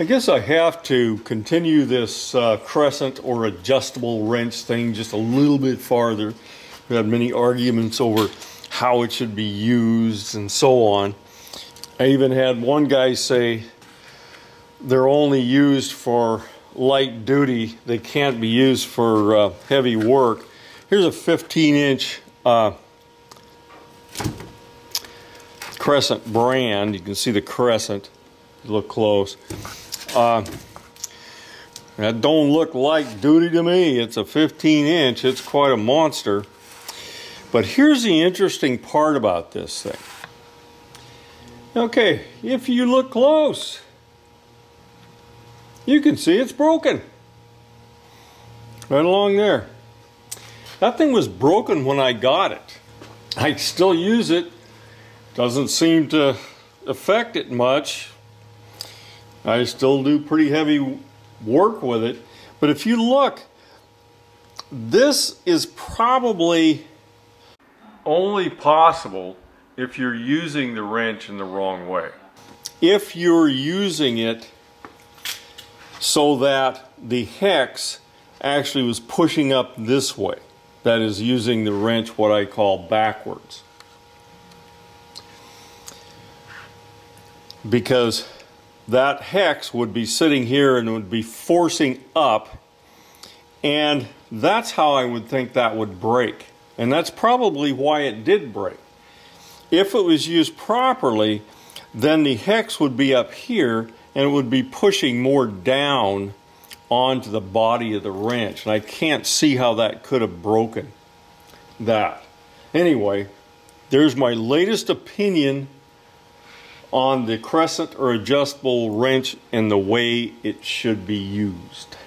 I guess I have to continue this crescent or adjustable wrench thing just a little bit farther. We had many arguments over how it should be used and so on. I even had one guy say they're only used for light duty. They can't be used for heavy work. Here's a 15-inch Crescent brand. You can see the Crescent. Look close. That don't look light duty to me. It's a 15-inch. It's quite a monster. But here's the interesting part about this thing. Okay, if you look close, you can see it's broken. Right along there. That thing was broken when I got it. I still use it. Doesn't seem to affect it much. I still do pretty heavy work with it. But if you look, this is probably only possible if you're using the wrench in the wrong way. If you're using it so that the hex actually was pushing up this way, that is using the wrench what I call backwards. Because that hex would be sitting here and would be forcing up, and that's how I would think that would break. And that's probably why it did break. If it was used properly, then the hex would be up here and it would be pushing more down onto the body of the wrench. And I can't see how that could have broken that. Anyway, there's my latest opinion on the Crescent or adjustable wrench and the way it should be used.